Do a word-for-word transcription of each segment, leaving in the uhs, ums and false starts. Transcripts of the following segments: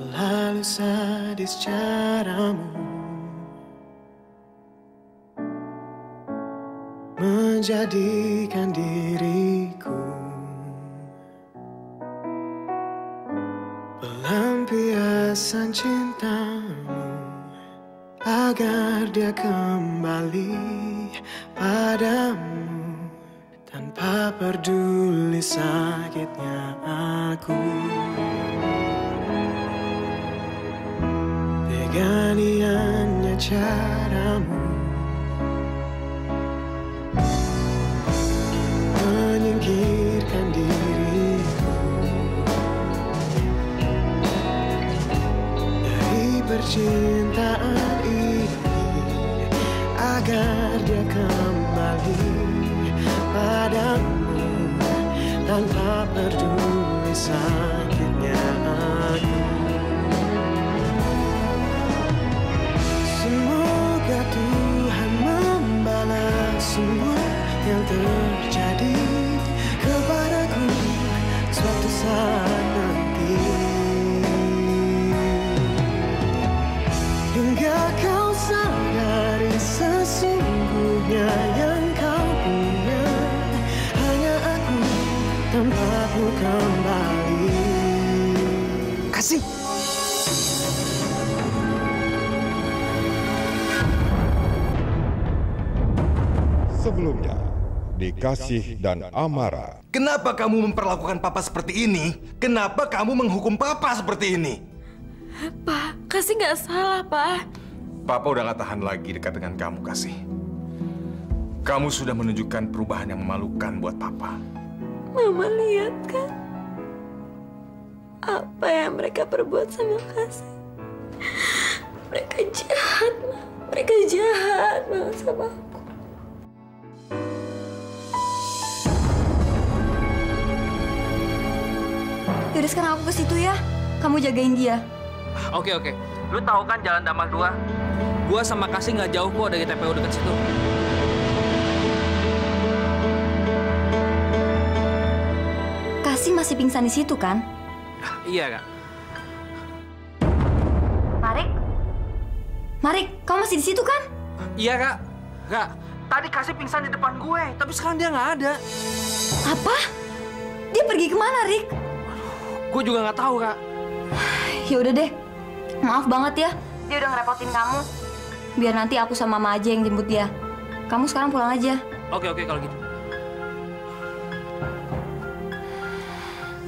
lalu sadis caramu menjadikan diriku pelampiasan cintamu, agar dia kembali padamu tanpa peduli sakitnya aku. Teganiannya caramu menyingkirkan diriku dari percintaan ini, agar dia kembali padamu tanpa peduli sakitnya aku. Semoga Tuhan membalas semua yang terjadi kepadaku suatu saat nanti. Hingga kau sadari sesungguhnya yang kau punya hanya aku, tempatmu kembali. Kasih. Sebelumnya di Kasih dan Amara. Kenapa kamu memperlakukan Papa seperti ini? Kenapa kamu menghukum Papa seperti ini? Pak, Kasih nggak salah, Pak. Papa udah nggak tahan lagi dekat dengan kamu, Kasih. Kamu sudah menunjukkan perubahan yang memalukan buat Papa. Mama lihat kan apa yang mereka perbuat sama Kasih. Mereka jahat, Ma. Mereka jahat banget sama aku. Yaudah sekarang aku ke situ ya. Kamu jagain dia. Oke, oke. Lu tahu kan Jalan Damar dua? Gua sama Kasih nggak jauh kok dari T P U dekat situ. Kasih masih pingsan di situ kan? Iya, Kak. Marik? Marik, kamu masih di situ kan? Iya, Kak. Kak, tadi Kasih pingsan di depan gue, tapi sekarang dia nggak ada. Apa? Dia pergi kemana, Rik? Gue juga nggak tahu, Kak. Ya udah deh, maaf banget ya. Dia udah ngerepotin kamu. Biar nanti aku sama Mama aja yang jemput dia. Kamu sekarang pulang aja. Oke, oke kalau gitu.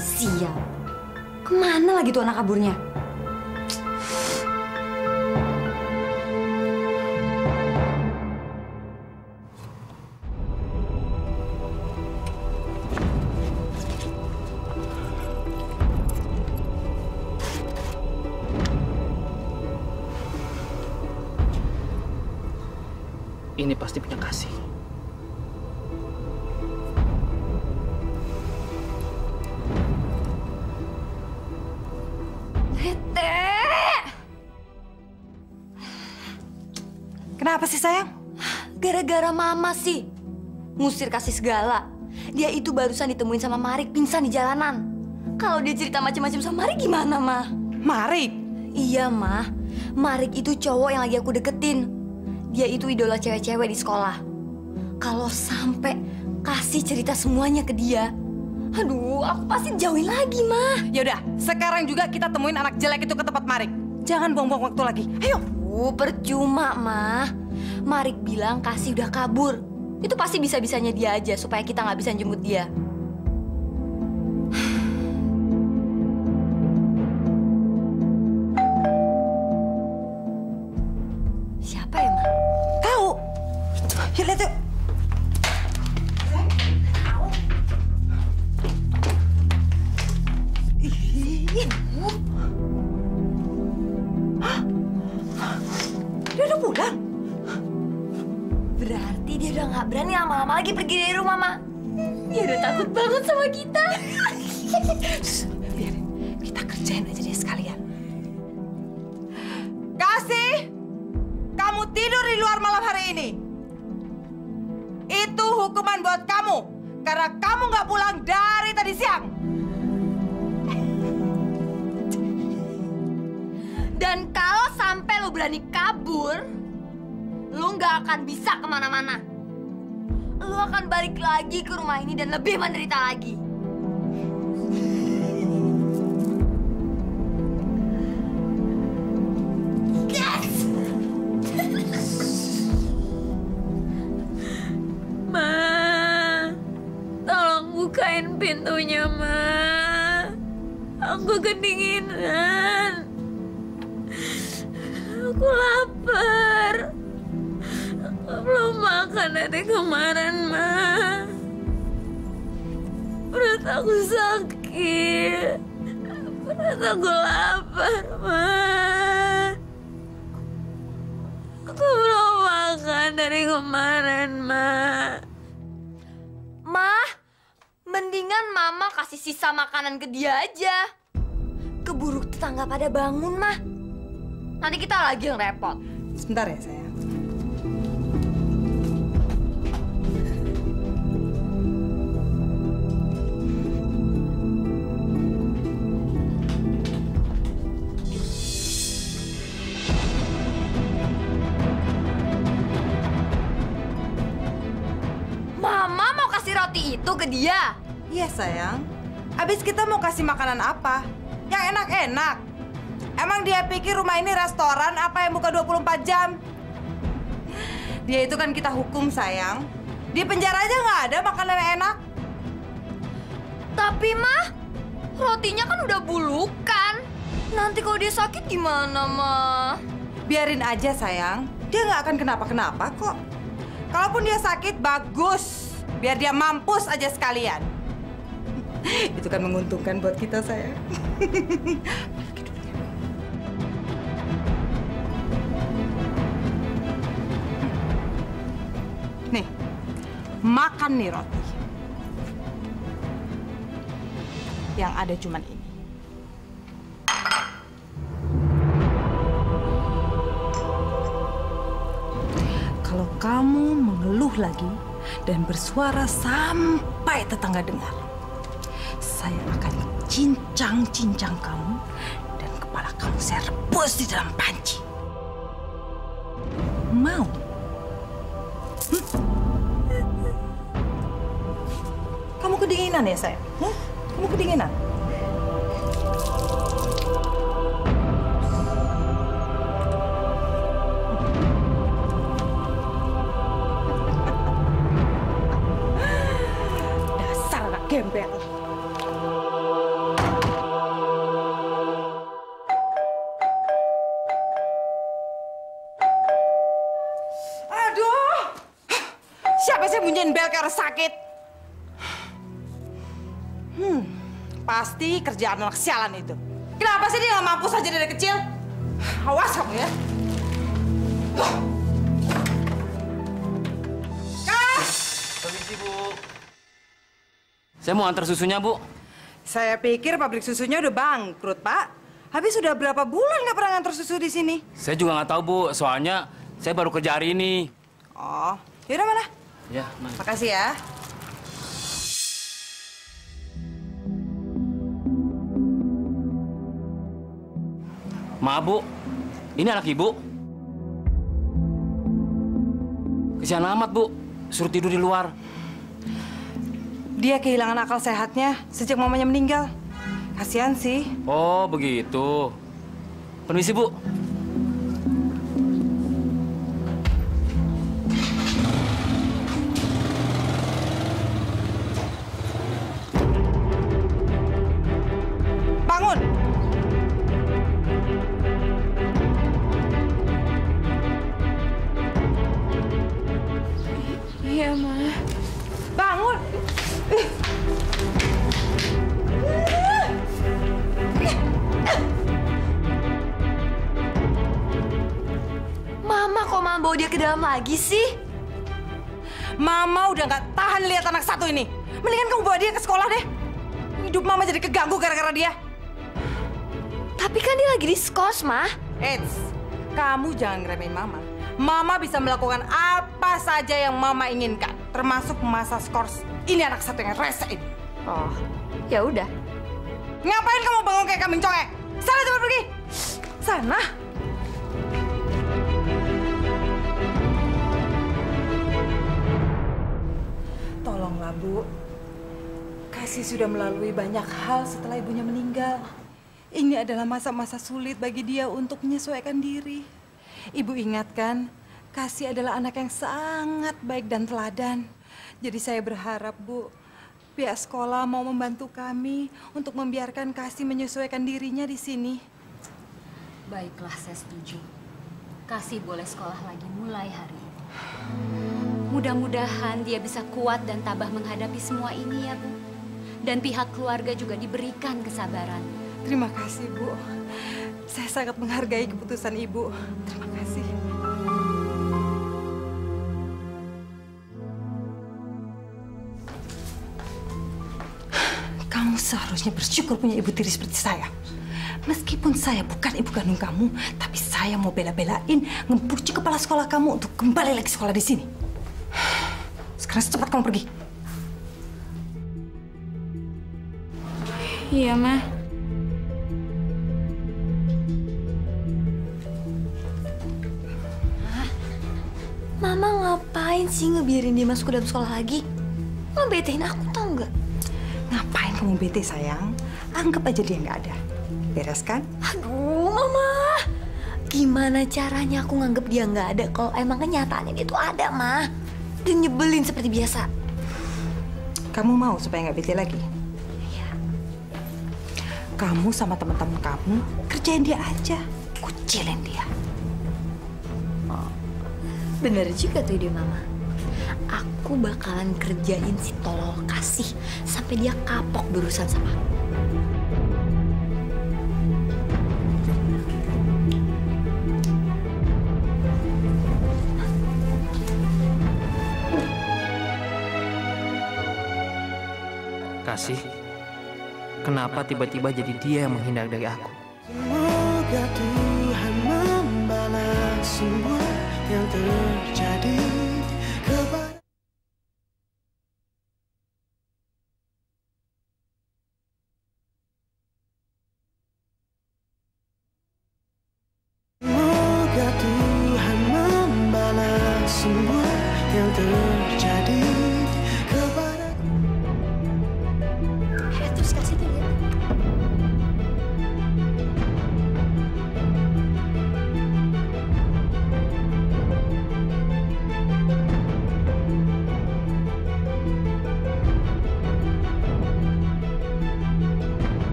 Sial, kemana lagi tuh anak kaburnya? Ini pasti punya Kasih. Tete! Kenapa sih, sayang? Gara-gara Mama sih. Ngusir Kasih segala. Dia itu barusan ditemuin sama Marik pingsan di jalanan. Kalau dia cerita macam-macam sama Marik gimana, Ma? Marik? Iya, Ma. Marik itu cowok yang lagi aku deketin. Dia itu idola cewek-cewek di sekolah. Kalau sampai Kasih cerita semuanya ke dia, aduh, aku pasti jauhin lagi, Ma. Yaudah, sekarang juga kita temuin anak jelek itu ke tempat Marik. Jangan buang-buang waktu lagi, ayo. Uh, percuma, Ma. Marik bilang Kasih udah kabur. Itu pasti bisa-bisanya dia aja, supaya kita nggak bisa jemput dia. Lagi pergi dari rumah, Ma. Dia udah takut banget sama kita. Biarin, kita kerjain aja dia sekalian. Kasih, kamu tidur di luar malam hari ini. Itu hukuman buat kamu, karena kamu nggak pulang dari tadi siang. Dan kalau sampai lo berani kabur, lo nggak akan bisa kemana-mana. Lo akan balik lagi ke rumah ini dan lebih menderita lagi. Bukain pintunya, Ma. Aku kedinginan. Aku lapar. Aku belum makan dari kemarin, Ma. Perut aku sakit. Perut aku lapar, Ma. Aku belum makan dari kemarin, Ma. Ma? Mendingan Mama kasih sisa makanan ke dia aja. Keburu tetangga pada bangun, Mah. Nanti kita lagi yang repot. Sebentar ya, sayang. Mama mau kasih roti itu ke dia. Iya, sayang. Abis kita mau kasih makanan apa? Yang enak-enak. Emang dia pikir rumah ini restoran apa yang buka dua puluh empat jam? Dia itu kan kita hukum, sayang. Di penjara aja nggak ada makanan yang enak. Tapi, Mah, rotinya kan udah bulukan. Nanti kalau dia sakit gimana, Mah? Biarin aja, sayang. Dia nggak akan kenapa-kenapa kok. Kalaupun dia sakit, bagus. Biar dia mampus aja sekalian. Itu kan menguntungkan buat kita, sayang. Nih, makan nih roti. Yang ada cuman ini. Kalau kamu mengeluh lagi dan bersuara sampai tetangga dengar, saya akan cincang-cincang kamu dan kepala kamu saya rebus di dalam panci. Mau? Hm? Kamu kedinginan ya, sayang? Hm? Kamu kedinginan? Dasar anak gembel. Sakit. Hmm, pasti kerjaan anak sialan itu. Kenapa sih dia nggak mampus aja dari kecil? Awas kamu ya. Tuh. Kas! Permisi, Bu. Saya mau antar susunya, Bu. Saya pikir pabrik susunya udah bangkrut, Pak. Habis sudah berapa bulan nggak pernah ngantar susu di sini? Saya juga nggak tahu, Bu. Soalnya saya baru kerja hari ini. Oh, yaudah mana? Ya, mari. Makasih ya. Maaf, Bu. Ini anak Ibu. Kesian amat, Bu. Suruh tidur di luar. Dia kehilangan akal sehatnya sejak mamanya meninggal. Kasihan sih. Oh, begitu. Permisi, Bu. Lagi sih, Mama udah nggak tahan lihat anak satu ini. Mendingan kamu bawa dia ke sekolah deh. Hidup Mama jadi keganggu gara-gara dia. Tapi kan dia lagi di skos, Ma. Eits, kamu jangan ngeremehin Mama. Mama bisa melakukan apa saja yang Mama inginkan, termasuk masa skors. Ini anak satu yang rese ini. Oh, ya udah. Ngapain kamu bangun kayak kambing congek? Sana cepat pergi. Sana. Tolonglah, Bu. Kasih sudah melalui banyak hal setelah ibunya meninggal. Ini adalah masa-masa sulit bagi dia untuk menyesuaikan diri. Ibu ingatkan, Kasih adalah anak yang sangat baik dan teladan. Jadi saya berharap, Bu, pihak sekolah mau membantu kami untuk membiarkan Kasih menyesuaikan dirinya di sini. Baiklah, saya setuju. Kasih boleh sekolah lagi mulai hari ini. Mudah-mudahan dia bisa kuat dan tabah menghadapi semua ini ya, Bu. Dan pihak keluarga juga diberikan kesabaran. Terima kasih, Bu. Saya sangat menghargai keputusan Ibu. Terima kasih. Seharusnya bersyukur punya ibu tiri seperti saya. Meskipun saya bukan ibu kandung kamu, tapi saya mau bela-belain ngebujuk kepala sekolah kamu untuk kembali lagi sekolah di sini. Sekarang cepat kamu pergi. Iya, Ma. Hah? Mama ngapain sih ngebiarin dia masuk ke dalam sekolah lagi? Ngebetein aku tau nggak? Ngapain kamu bete, sayang? Anggap aja dia nggak ada. Beres kan? Aduh, Mama. Gimana caranya aku nganggap dia nggak ada kalau emang kenyataannya dia tuh ada, Ma. Dan nyebelin seperti biasa. Kamu mau supaya nggak bete lagi? Iya. Kamu sama teman-teman kamu kerjain dia aja. Kucilin dia. Oh. Bener juga tuh dia, Mama. Aku bakalan kerjain si tolol Kasih sampai dia kapok berurusan sama aku. Kasih, kenapa tiba-tiba jadi dia yang menghindar dari aku? Semoga Tuhan membalas semua yang terjadi. Semua yang terjadi kepada... Eh, terus kasih dulu ya.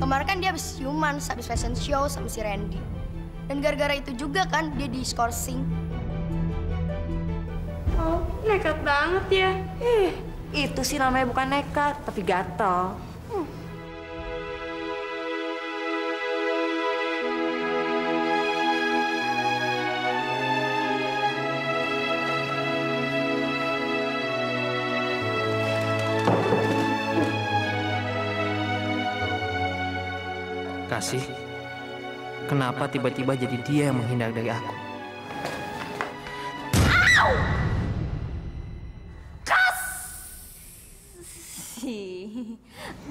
Kemarin kan dia habis ciuman, habis fashion show sama si Randy. Dan gara-gara itu juga kan dia diskorsing. Oh, nekat banget ya. Eh, itu sih namanya bukan nekat, tapi gatel. Hmm. Kasih, kenapa tiba-tiba jadi dia yang menghindar dari aku? Ow!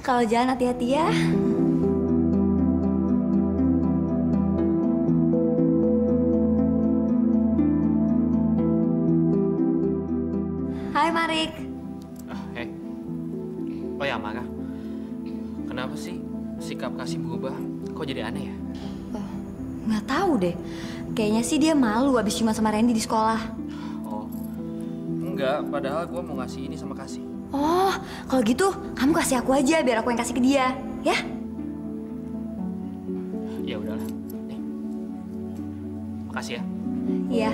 Kalau jalan hati-hati ya. Hai Marik. Oh, hey. Oh ya Amara, kenapa sih sikap Kasih berubah? Kok jadi aneh ya? Oh, nggak tahu deh. Kayaknya sih dia malu abis cuma sama Randy di sekolah. Oh, enggak. Padahal gue mau ngasih ini sama Kasih. Oh, kalau gitu kamu kasih aku aja biar aku yang kasih ke dia, ya? Ya udahlah. Nih. Makasih ya. Iya.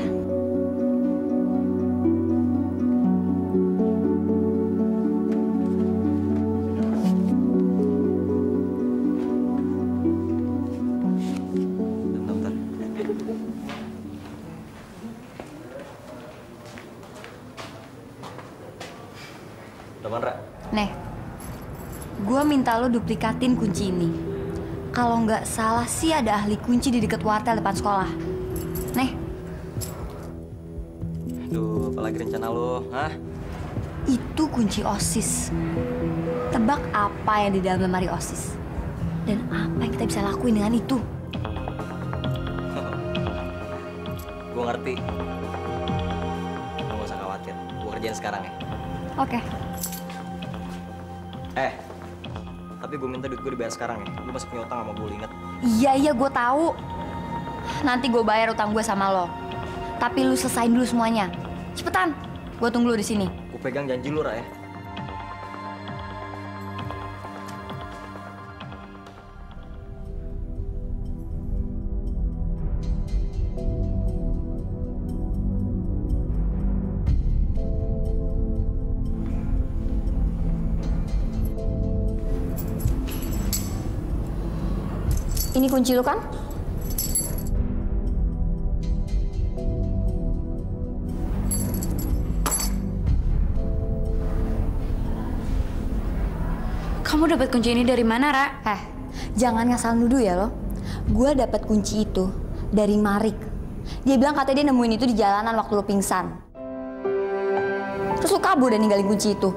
Nih, gue minta lo duplikatin kunci ini. Kalau nggak salah sih ada ahli kunci di dekat wartel depan sekolah. Nih. Aduh, apalagi rencana lo, hah? Itu kunci OSIS. Tebak apa yang di dalam lemari OSIS. Dan apa yang kita bisa lakuin dengan itu. gue ngerti. Lo gak usah khawatir, gue kerjain sekarang ya. Oke. Okay. Eh, tapi gue minta duit gue dibayar sekarang ya. Gue masih punya utang sama gue, inget? Iya, iya gue tahu. Nanti gue bayar utang gue sama lo. Tapi lu selesain dulu semuanya. Cepetan, gue tunggu lu di sini. Gue pegang janji lu, Ra, ya. Ini kunci lu kan? Kamu dapat kunci ini dari mana, Ra? Eh, jangan ngasal nuduh ya lo. Gua dapat kunci itu dari Marik. Dia bilang katanya dia nemuin itu di jalanan waktu lo pingsan. Terus lo kabur dan ninggalin kunci itu.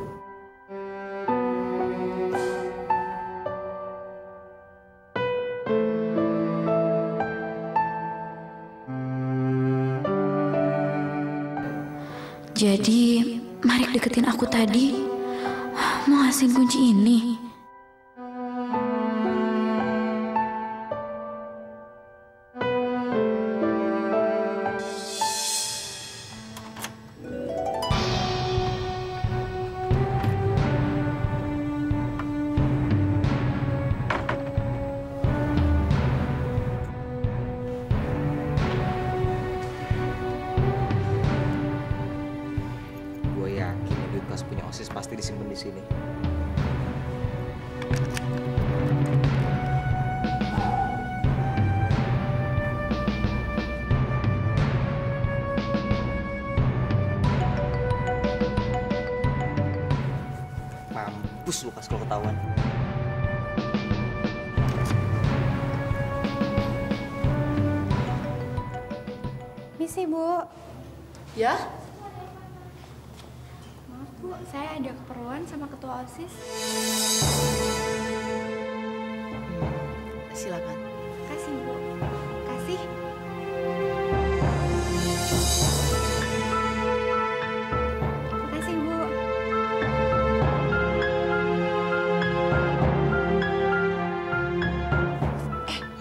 Jadi, Marik deketin aku tadi, mau ngasihin kunci ini. Punya OSIS pasti disimpan di sini. Mampus lu pas kalau ketahuan. Misi, Bu. Ya? Bu, saya ada keperluan sama ketua OSIS. Silakan. Kasih, Bu. Kasih. Makasih, Bu. Eh, mau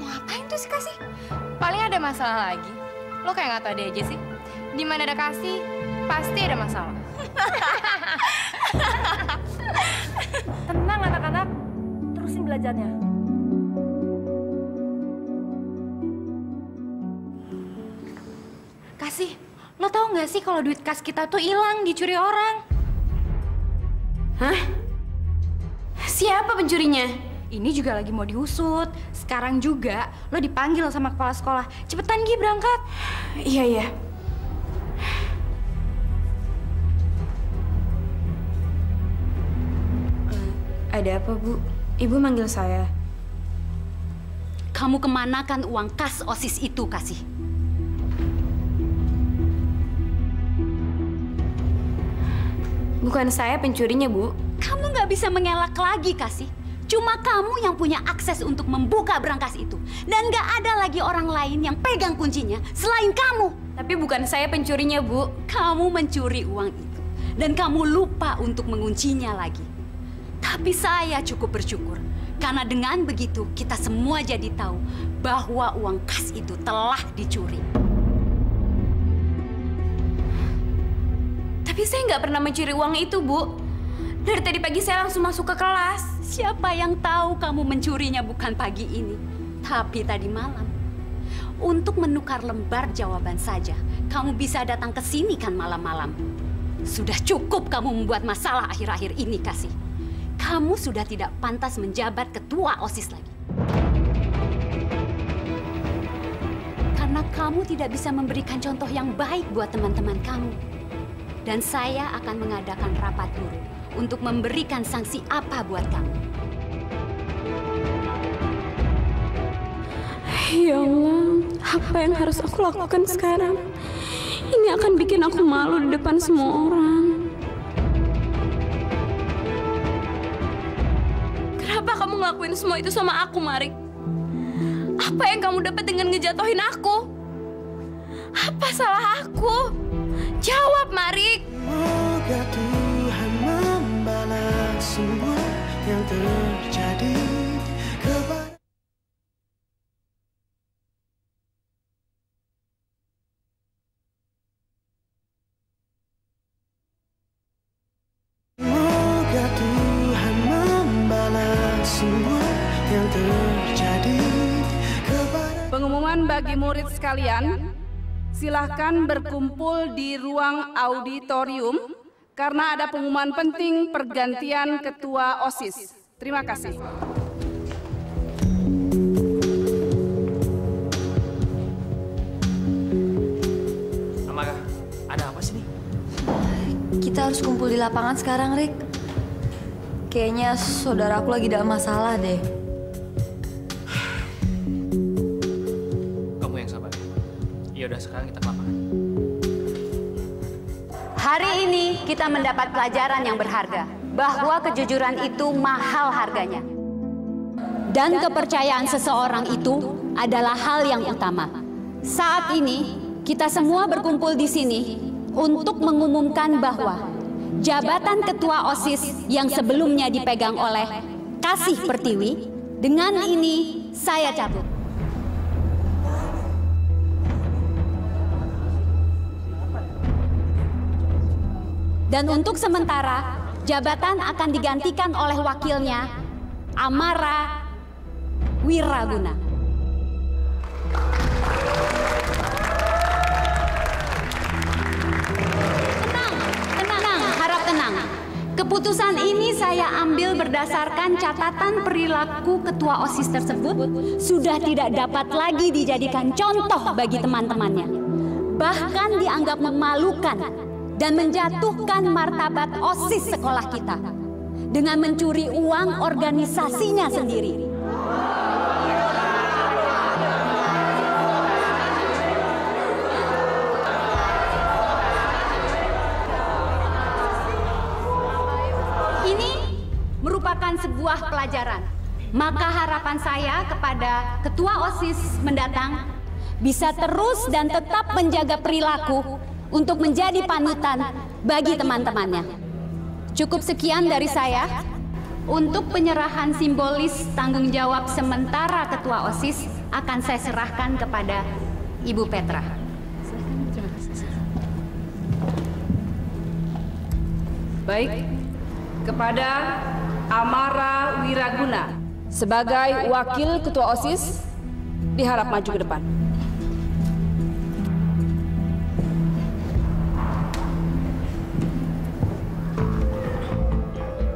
ngapain tuh si Kasih? Paling ada masalah lagi. Lo kayak nggak tahu dia aja sih. Di mana ada Kasih, pasti ada masalah. Tenang anak-anak, terusin belajarnya. Kasih, lo tau gak sih kalau duit kas kita tuh hilang, dicuri orang? Hah? Siapa pencurinya? Ini juga lagi mau diusut. Sekarang juga lo dipanggil sama kepala sekolah. Cepetan Gi, berangkat. Iya, iya. Ada apa, Bu? Ibu manggil saya. Kamu kemanakan uang kas OSIS itu, Kasih? Bukan saya pencurinya, Bu. Kamu nggak bisa mengelak lagi, Kasih. Cuma kamu yang punya akses untuk membuka brankas itu. Dan nggak ada lagi orang lain yang pegang kuncinya selain kamu. Tapi bukan saya pencurinya, Bu. Kamu mencuri uang itu. Dan kamu lupa untuk menguncinya lagi. Tapi saya cukup bersyukur, karena dengan begitu kita semua jadi tahu bahwa uang kas itu telah dicuri. Tapi saya nggak pernah mencuri uang itu, Bu. Dari tadi pagi saya langsung masuk ke kelas. Siapa yang tahu kamu mencurinya bukan pagi ini, tapi tadi malam. Untuk menukar lembar jawaban saja, kamu bisa datang ke sini kan malam-malam. Sudah cukup kamu membuat masalah akhir-akhir ini, Kasih. Kamu sudah tidak pantas menjabat ketua OSIS lagi. Karena kamu tidak bisa memberikan contoh yang baik buat teman-teman kamu. Dan saya akan mengadakan rapat guru untuk memberikan sanksi apa buat kamu. Ya Allah, apa yang harus aku lakukan sekarang? Ini akan bikin aku malu di depan semua orang. Kamu ngelakuin semua itu sama aku, Marik. Apa yang kamu dapat dengan ngejatuhin aku? Apa salah aku? Jawab, Marik. Semoga Tuhan membalas semua yang terjadi. Semoga Tuhan membalas semua yang terjadi. Pengumuman bagi murid sekalian, silahkan berkumpul di ruang auditorium karena ada pengumuman penting pergantian ketua O S I S. Terima kasih. Amara, ada apa sih? Kita harus kumpul di lapangan sekarang, Rick. Kayaknya saudaraku lagi dalam masalah deh. Udah, sekarang kita lapangan. Hari ini kita mendapat pelajaran yang berharga, bahwa kejujuran itu mahal harganya. Dan kepercayaan seseorang itu adalah hal yang utama. Saat ini kita semua berkumpul di sini untuk mengumumkan bahwa jabatan ketua O S I S yang sebelumnya dipegang oleh Kasih Pertiwi, dengan ini saya cabut. Dan untuk sementara, jabatan akan digantikan oleh wakilnya, Amara Wiraguna. Tenang, tenang, harap tenang. Keputusan ini saya ambil berdasarkan catatan perilaku ketua O S I S tersebut sudah tidak dapat lagi dijadikan contoh bagi teman-temannya. Bahkan dianggap memalukan dan menjatuhkan martabat O S I S sekolah kita dengan mencuri uang organisasinya sendiri. Ini merupakan sebuah pelajaran. Maka harapan saya kepada ketua O S I S mendatang bisa terus dan tetap menjaga perilaku untuk menjadi panutan bagi teman-temannya. Cukup sekian dari saya untuk penyerahan simbolis tanggung jawab sementara ketua O S I S akan saya serahkan kepada Ibu Petra. Baik, kepada Amara Wiraguna sebagai wakil ketua O S I S diharap maju ke depan.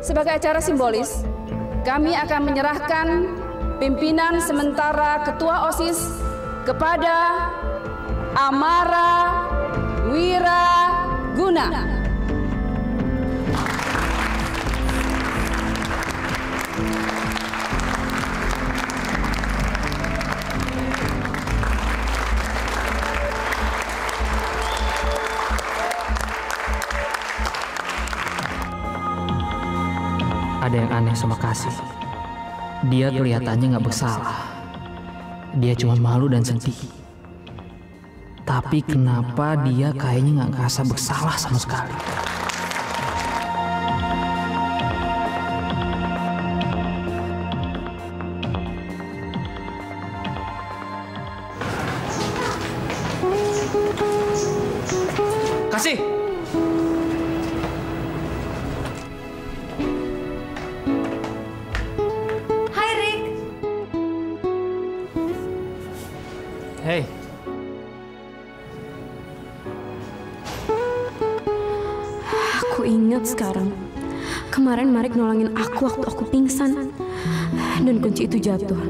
Sebagai acara simbolis, kami akan menyerahkan pimpinan sementara ketua O S I S kepada Amara Wiraguna. Ada yang aneh sama Kasih. Dia kelihatannya nggak bersalah. Dia cuma malu dan sedih. Tapi kenapa dia kayaknya nggak ngerasa bersalah sama sekali? Kasih! Hey. Aku ingat sekarang. Kemarin Marik nolongin aku waktu aku pingsan dan kunci itu jatuh.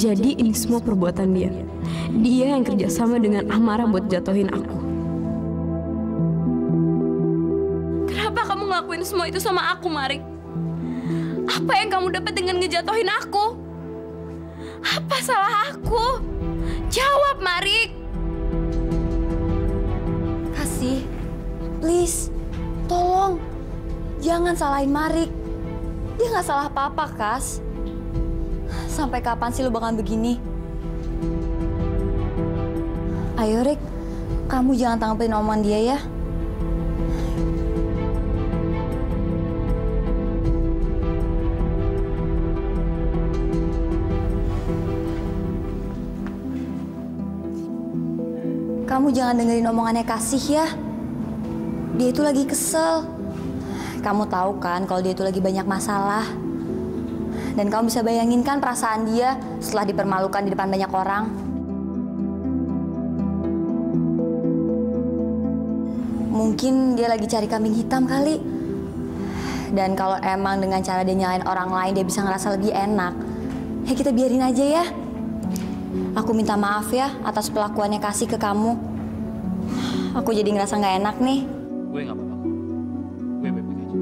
Jadi ini semua perbuatan dia. Dia yang kerjasama dengan Amara buat jatuhin aku. Kenapa kamu ngelakuin semua itu sama aku, Marik? Apa yang kamu dapat dengan ngejatuhin aku? Apa salah aku? Jawab, Marik. Kasih, please, tolong jangan salahin Marik. Dia nggak salah apa-apa, Kas. Sampai kapan sih lu bakal begini? Ayo, Rick, Kamu jangan tanggapin omongan dia ya. Kamu jangan dengerin omongannya Kasih ya. Dia itu lagi kesel. Kamu tahu kan kalau dia itu lagi banyak masalah. Dan kamu bisa bayangin kan perasaan dia setelah dipermalukan di depan banyak orang. Mungkin dia lagi cari kambing hitam kali. Dan kalau emang dengan cara dia nyalain orang lain dia bisa ngerasa lebih enak. Ya kita biarin aja ya. Aku minta maaf ya atas perlakuannya Kasih ke kamu. Aku jadi ngerasa nggak enak nih. Gue nggak apa-apa. Gue baik-baik aja.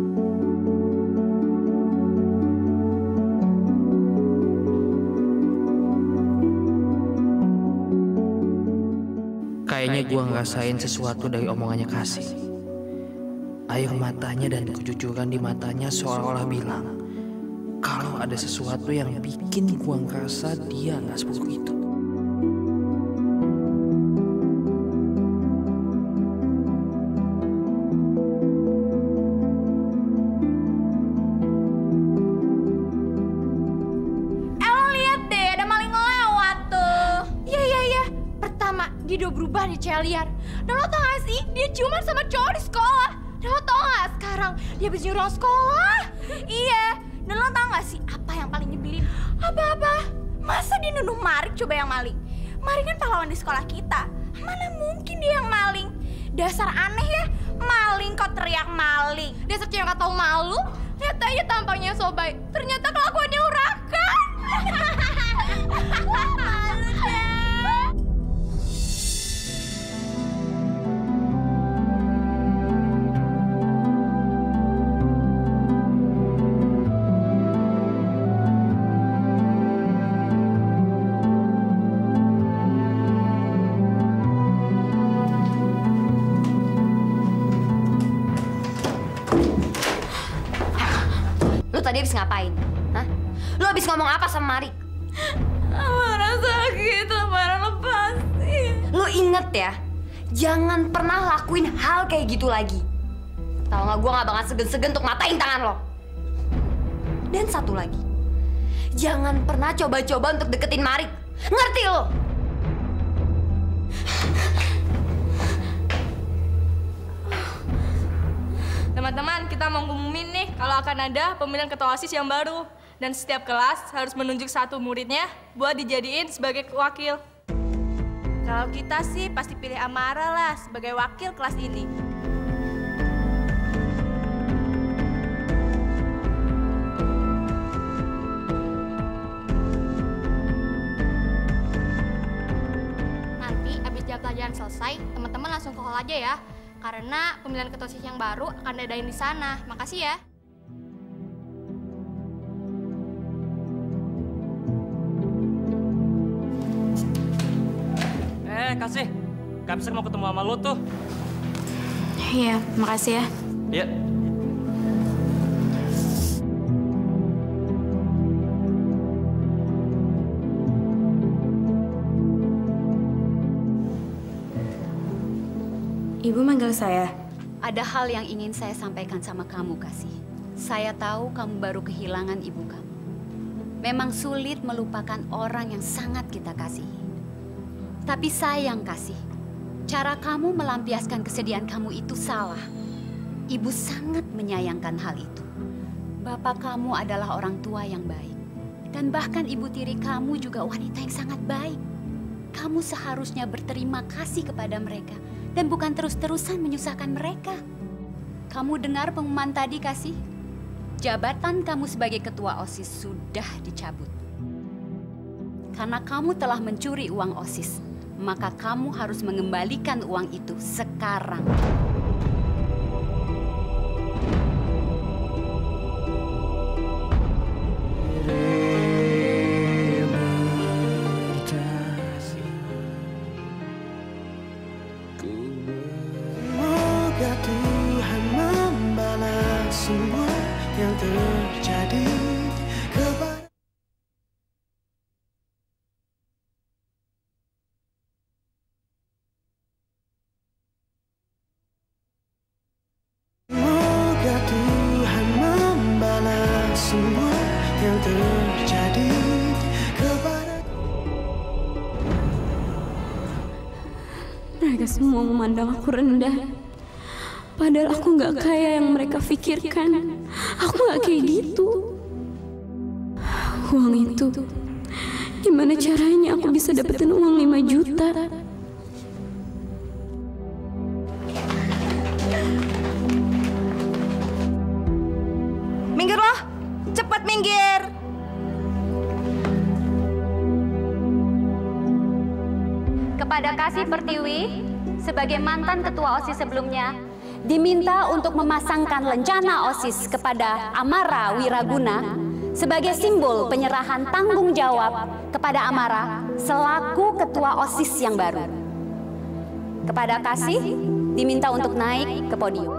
Kayaknya gue ngerasain sesuatu dari omongannya Kasih. Air matanya dan kejujuran di matanya seolah-olah bilang kalau ada sesuatu yang bikin gue ngerasa dia nggak seburuk itu. Dia udah berubah nih cewek liar. Dan lo tau gak sih, dia ciuman sama cowok di sekolah. Dan lo tau gak sekarang, dia habis nyuruh sekolah. Iya, dan lo tau gak sih apa yang paling nyebelin? Apa-apa? Masa dia nuduh Marik coba yang maling? Marik kan pahlawan di sekolah kita. Mana mungkin dia yang maling? Dasar aneh ya, maling kok teriak maling. Dasar cewek gak tau malu, lihat aja tampangnya sobai. Ternyata kelakuannya urakan. Malu deh. Tadi habis ngapain? Hah? Lo habis ngomong apa sama Marik? Amara sakit, Amara lepasin. Lo inget ya, jangan pernah lakuin hal kayak gitu lagi. Tahu nggak, gue nggak bakal segen-segen untuk matain tangan lo. Dan satu lagi, jangan pernah coba-coba untuk deketin Marik. Ngerti lo? Teman-teman, kita mau ngumumin nih kalau akan ada pemilihan ketua OSIS yang baru. Dan setiap kelas harus menunjuk satu muridnya buat dijadiin sebagai wakil. Kalau kita sih pasti pilih Amara lah sebagai wakil kelas ini. Nanti abis jam pelajaran selesai, teman-teman langsung ke hall aja ya. Karena pemilihan ketua OSIS yang baru akan diadain di sana. Makasih ya. Eh, Kasih. Kapser mau ketemu sama lo tuh. Iya, makasih ya. Iya. Ibu manggil saya. Ada hal yang ingin saya sampaikan sama kamu, Kasih. Saya tahu kamu baru kehilangan ibu kamu. Memang sulit melupakan orang yang sangat kita kasihi. Tapi sayang, Kasih. Cara kamu melampiaskan kesedihan kamu itu salah. Ibu sangat menyayangkan hal itu. Bapak kamu adalah orang tua yang baik. Dan bahkan ibu tiri kamu juga wanita yang sangat baik. Kamu seharusnya berterima kasih kepada mereka. Dan bukan terus-terusan menyusahkan mereka. Kamu dengar pengumuman tadi, Kasih? Jabatan kamu sebagai ketua OSIS sudah dicabut. Karena kamu telah mencuri uang OSIS, maka kamu harus mengembalikan uang itu sekarang. Yang terjadi kepada semua yang terjadi kepada mereka semua memandang aku rendah. Padahal aku nggak kaya yang mereka pikirkan. Aku nggak kayak gitu. Uang itu, gimana caranya aku bisa dapetin uang lima juta? Minggir loh, cepat minggir. Kepada Kasih Pertiwi, sebagai mantan ketua OSIS sebelumnya, diminta untuk memasangkan lencana OSIS kepada Amara Wiraguna sebagai simbol penyerahan tanggung jawab kepada Amara selaku ketua OSIS yang baru. Kepada Kasih diminta untuk naik ke podium.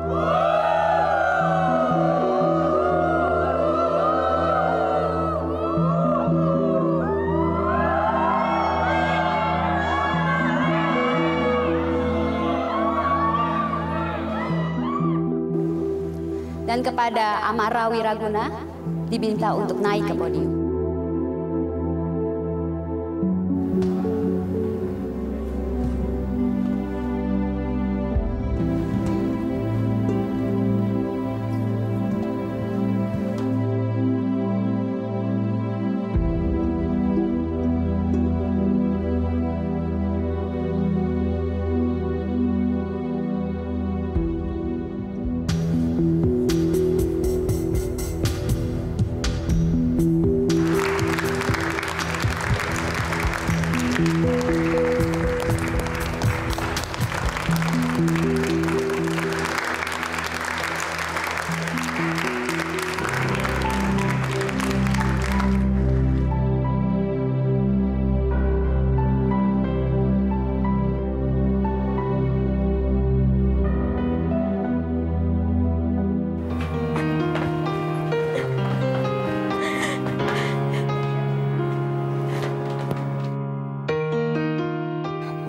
Dan kepada Amara Wiraguna diminta untuk naik ke podium.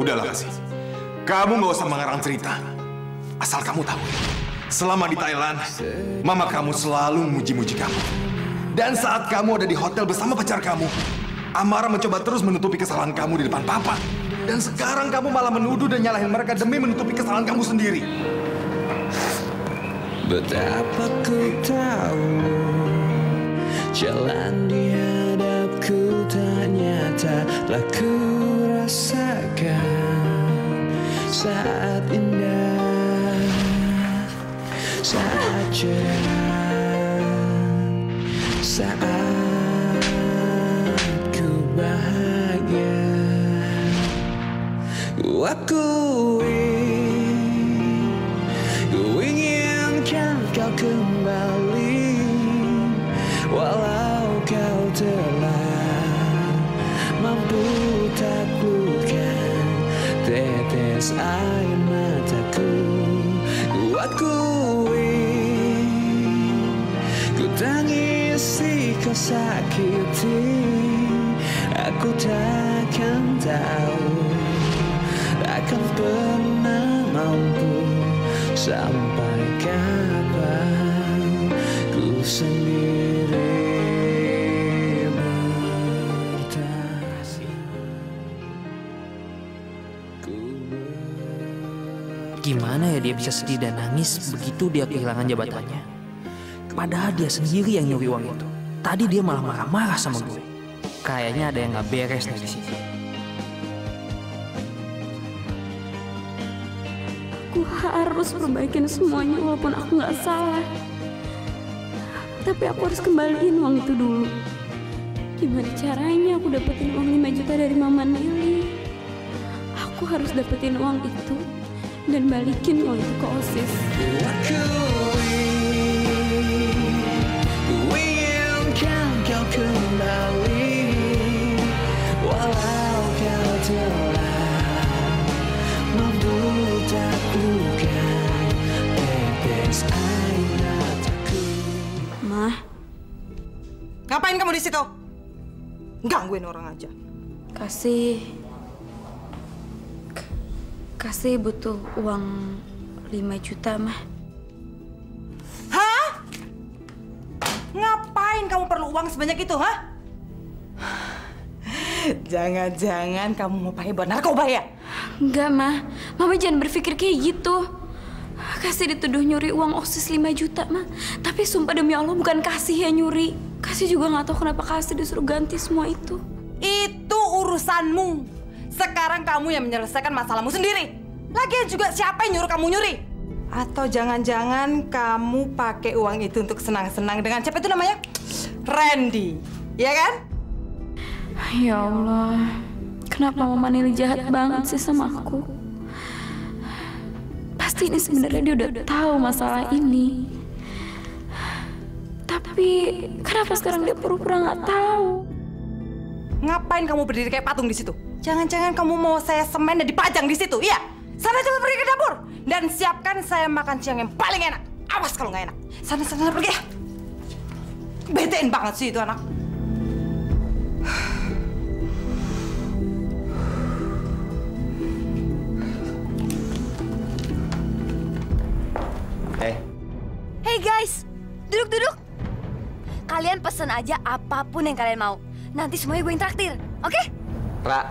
Udahlah Kasih, kamu nggak usah mengarang cerita. Asal kamu tahu, selama di Thailand, mama kamu selalu muji-muji kamu. Dan saat kamu ada di hotel bersama pacar kamu, Amara mencoba terus menutupi kesalahan kamu di depan papa. Dan sekarang kamu malah menuduh dan nyalahin mereka demi menutupi kesalahan kamu sendiri. Betapa ku tahu jalan di hadapku ternyata telah ku rasakan saat indah, saat cerah, saat ku bahagia. Ku akui, ku inginkan kau kembali, walau kau telah mampu taklukan tetes air mataku. Ku akui, ku tangisi kau sakiti. Aku takkan tahu, takkan pernah mampu sampai kapan ku sendiri. Gimana ya dia bisa sedih dan nangis begitu dia kehilangan jabatannya? Padahal dia sendiri yang nyuri uang itu. Tadi dia malah marah-marah sama gue. Kayaknya ada yang gak beres nih di sini. Aku harus perbaikin semuanya walaupun aku gak salah. Tapi aku harus kembaliin uang itu dulu. Gimana caranya aku dapetin uang lima juta dari Mama Nelly? Aku harus dapetin uang itu dan balikin uang itu ke OSIS. Ku inginkan kau kembali, walau kau telah membutakan tetes air mataku. Mah, ngapain kamu di situ? Gangguin orang aja. Kasih. Kasih butuh uang lima juta, Mah. Hah? Ngapain? Ngapain kamu perlu uang sebanyak itu, ha? Jangan-jangan kamu mau pakai buat narkoba ya? Enggak, Ma. Mama jangan berpikir kayak gitu. Kasih dituduh nyuri uang OSIS lima juta, Ma. Tapi sumpah demi Allah bukan Kasih yang nyuri. Kasih juga nggak tahu kenapa Kasih disuruh ganti semua itu. Itu urusanmu. Sekarang kamu yang menyelesaikan masalahmu sendiri. Lagian juga siapa yang nyuruh kamu nyuri? Atau jangan-jangan kamu pakai uang itu untuk senang-senang dengan siapa itu namanya? Randy, ya kan? Ya Allah, kenapa Mama Nili jahat banget sih sama aku? Pasti ini sebenarnya dia udah tahu masalah ini. Tapi kenapa sekarang dia pura-pura nggak tahu? Ngapain kamu berdiri kayak patung di situ? Jangan-jangan kamu mau saya semen dan dipajang di situ, iya? Sana coba pergi ke dapur dan siapkan saya makan siang yang paling enak. Awas kalau nggak enak. Sana sana pergi. Betein banget sih itu anak. Hey guys, duduk-duduk. Kalian pesen aja apapun yang kalian mau. Nanti semuanya gue yang traktir, oke? Okay? Ra,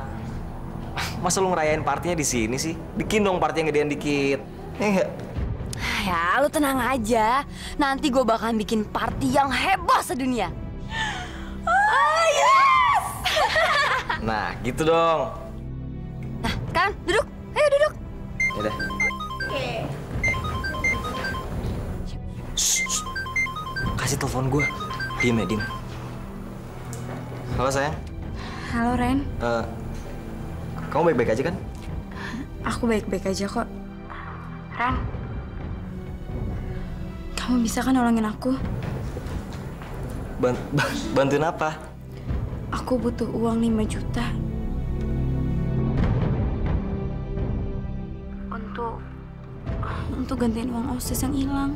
masa lu ngerayain partinya di sini sih? Bikin dong party yang gedean dikit. Eh, ya, lu tenang aja. Nanti gue bakalan bikin party yang heboh sedunia. Oh, yes! Nah, gitu dong. Nah, kan duduk. Ayo duduk. Yaudah. Oke. Okay. Kasih telepon gue. Diem ya, diem. Halo, sayang. Halo, Ren. Uh, kamu baik-baik aja, kan? Aku baik-baik aja, kok. Ren. Kamu bisa kan nolongin aku? Bant bantuin apa? Aku butuh uang lima juta. Untuk... Untuk gantiin uang OSIS yang hilang.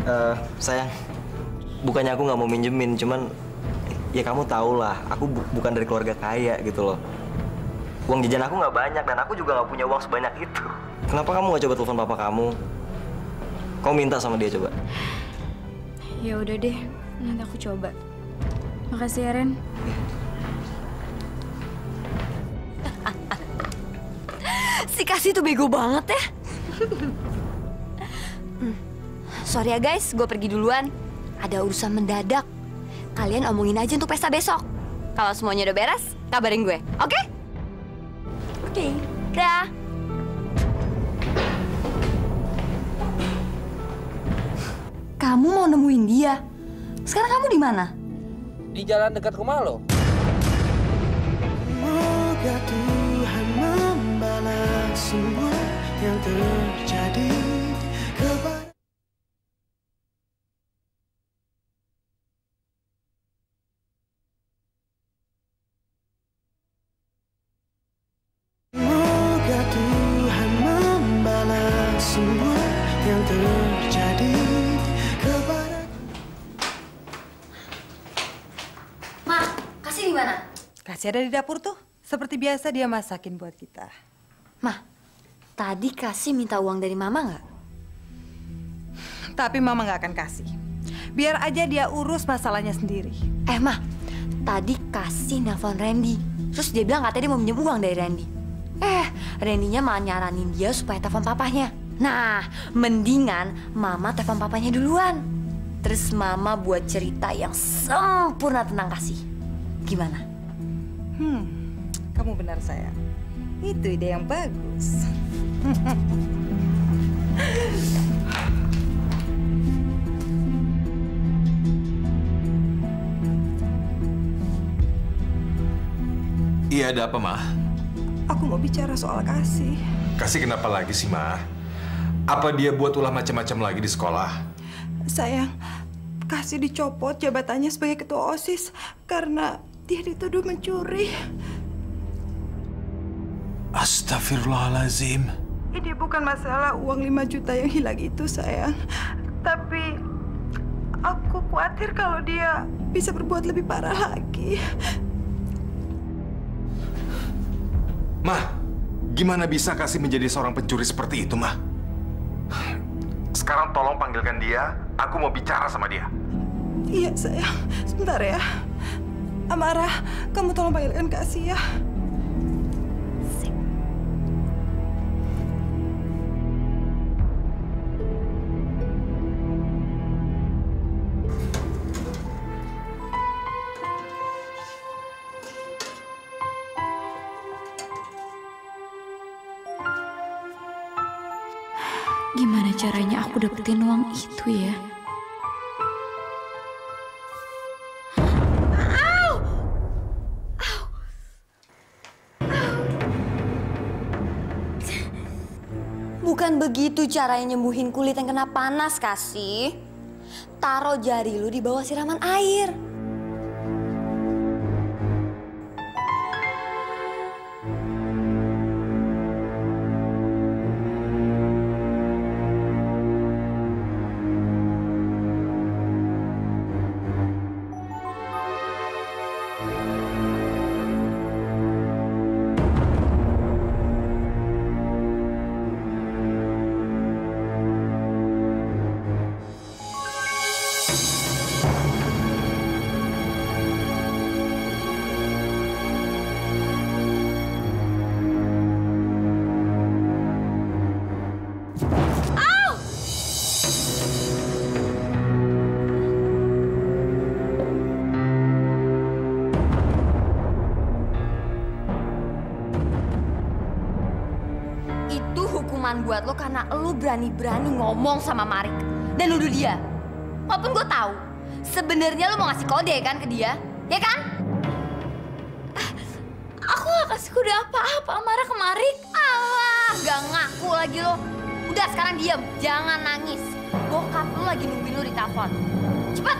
Uh, sayang, bukannya aku nggak mau minjemin, cuman ya kamu tau lah, aku bu bukan dari keluarga kaya gitu loh. Uang jajan aku nggak banyak dan aku juga nggak punya uang sebanyak itu. Kenapa kamu nggak coba telepon papa kamu? Kamu minta sama dia coba? Ya udah deh, nanti aku coba. Makasih ya, Ren. Si Kasih tuh bego banget ya. Sorry ya guys, gue pergi duluan. Ada urusan mendadak. Kalian omongin aja untuk pesta besok. Kalau semuanya udah beres, kabarin gue, oke? Okay? Oke, okay. Dah. Kamu mau nemuin dia? Sekarang kamu di mana? Di jalan dekat rumah lo. Semoga Tuhan membalas semua yang terjadi. Kasih ada di dapur tuh, seperti biasa dia masakin buat kita. Mah, tadi Kasih minta uang dari Mama nggak? Tapi Mama nggak akan kasih. Biar aja dia urus masalahnya sendiri. Eh, Mah, tadi Kasih nelfon Randy. Terus dia bilang katanya dia mau pinjam uang dari Randy. Eh, Randy-nya malah nyaranin dia supaya telepon papahnya. Nah, mendingan Mama telepon papahnya duluan. Terus Mama buat cerita yang sempurna tentang Kasih. Gimana? Hmm, kamu benar sayang. Itu ide yang bagus. Iya, ada apa, Ma? Aku mau bicara soal Kasih. Kasih kenapa lagi sih, Ma? Apa dia buat ulah macam-macam lagi di sekolah? Sayang, Kasih dicopot jabatannya sebagai ketua OSIS karena... dia dituduh mencuri. Astagfirullahalazim. Ini bukan masalah uang lima juta yang hilang itu, sayang. Tapi aku khawatir kalau dia bisa berbuat lebih parah lagi. Ma, gimana bisa Kasih menjadi seorang pencuri seperti itu, Ma? Sekarang tolong panggilkan dia, aku mau bicara sama dia. Iya, sayang. Sebentar ya. Amara, kamu tolong panggilkan Kasih ya. Gimana caranya aku dapetin uang itu ya? Au! Au! Au! Bukan begitu caranya nyembuhin kulit yang kena panas, Kasih. Taruh jari lu di bawah siraman air. Hukuman buat lo karena lo berani-berani ngomong sama Marik dan nuduh dia. Walaupun gue tahu sebenarnya lo mau ngasih kode kan ke dia, ya kan? Aku gak kasih kode apa-apa Amara ke Marik. Alah, gak ngaku lagi lo. Udah sekarang diam, jangan nangis. Bokap lo lagi nungguin lo di telepon. Cepet.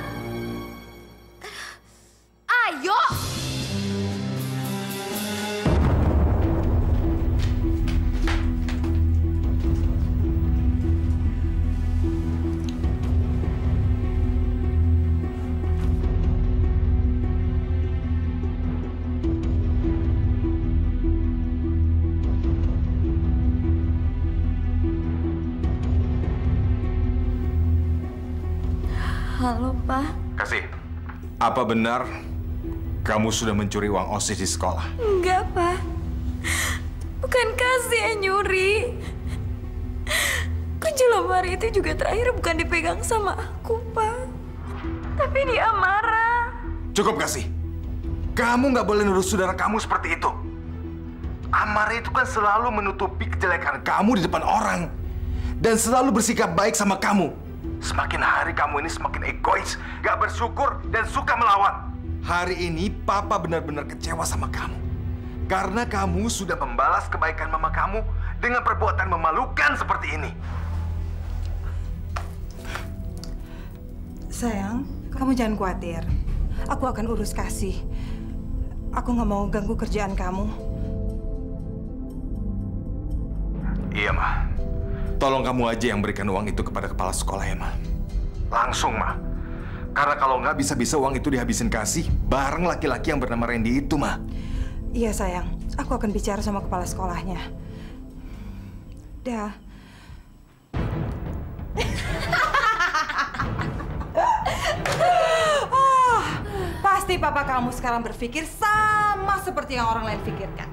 Ayo. Halo, Pak. Kasih, apa benar kamu sudah mencuri uang OSIS di sekolah? Enggak, Pak. Bukan Kasih yang nyuri. Kunci lemari itu juga terakhir bukan dipegang sama aku, Pak. Tapi dia marah. Cukup, Kasih. Kamu nggak boleh nuduh saudara kamu seperti itu. Amara itu kan selalu menutupi kejelekan kamu di depan orang. Dan selalu bersikap baik sama kamu. Semakin hari kamu ini semakin egois, gak bersyukur, dan suka melawan. Hari ini Papa benar-benar kecewa sama kamu. Karena kamu sudah membalas kebaikan Mama kamu dengan perbuatan memalukan seperti ini. Sayang, kamu jangan khawatir. Aku akan urus Kasih. Aku gak mau ganggu kerjaan kamu. Iya, Ma. Tolong kamu aja yang berikan uang itu kepada kepala sekolah ya, Ma. Langsung, Ma. Karena kalau nggak bisa-bisa uang itu dihabisin Kasih bareng laki-laki yang bernama Randy itu, Ma. Iya, sayang. Aku akan bicara sama kepala sekolahnya. Dah. Oh, pasti papa kamu sekarang berpikir sama seperti yang orang lain pikirkan.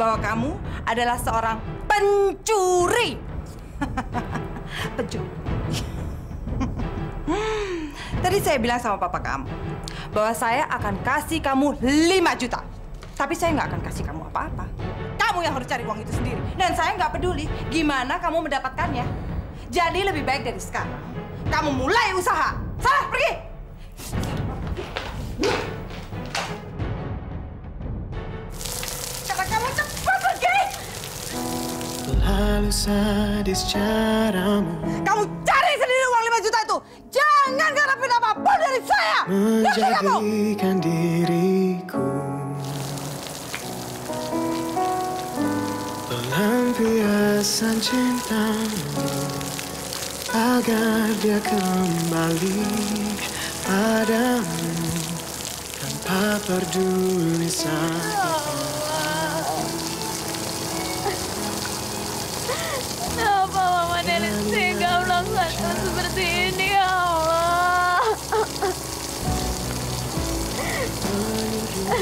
Bahwa kamu adalah seorang pencuri. Pecuk. Tadi saya bilang sama papa kamu bahwa saya akan kasih kamu lima juta. Tapi saya nggak akan kasih kamu apa-apa. Kamu yang harus cari uang itu sendiri. Dan saya nggak peduli gimana kamu mendapatkannya. Jadi lebih baik dari sekarang kamu mulai usaha. Salah, pergi. Kata kamu cepat pergi. Lalu sadis caramu. Kamu cari sendiri uang lima juta itu. Jangan ngarepin apapun dari saya. Menjadikan diriku pelampiasan cintamu, agar dia kembali padamu tanpa peduli sakit. Nenek saya gak melakukan seperti ini, ya Allah.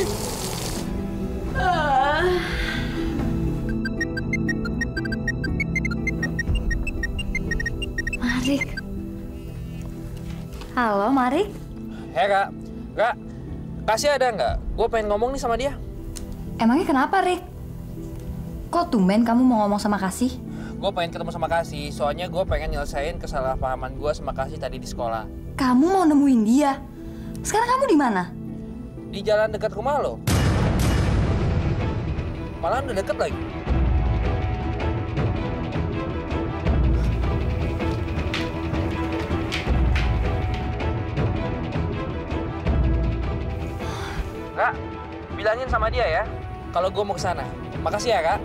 Marik. Halo, Marik. Hei, Kak. Kak, Kasih ada nggak? Gue pengen ngomong nih sama dia. Emangnya kenapa, Rik? Kok tumben kamu mau ngomong sama Kasih? Gue pengen ketemu sama Kasih, soalnya gue pengen nyelesain kesalahpahaman gue sama Kasih tadi di sekolah. Kamu mau nemuin dia? Sekarang kamu di mana? Di jalan dekat rumah lo. Malah udah deket lagi. Kak, bilangin sama dia ya kalau gue mau ke sana. Makasih ya, Kak.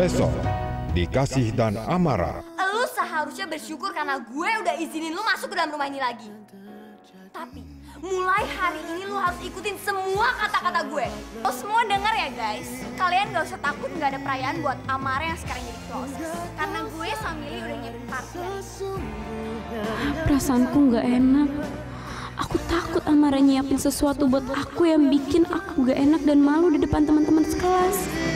Besok, dikasih dan Amara. Lu seharusnya bersyukur karena gue udah izinin lu masuk ke dalam rumah ini lagi. Tapi, mulai hari ini lu harus ikutin semua kata-kata gue. Lo semua denger ya guys, kalian gak usah takut gak ada perayaan buat Amara yang sekarang jadi proses. Karena gue sama Mili udah nyiapin partian. Perasaanku gak enak. Aku takut Amara nyiapin sesuatu buat aku yang bikin aku gak enak dan malu di depan teman-teman sekelas.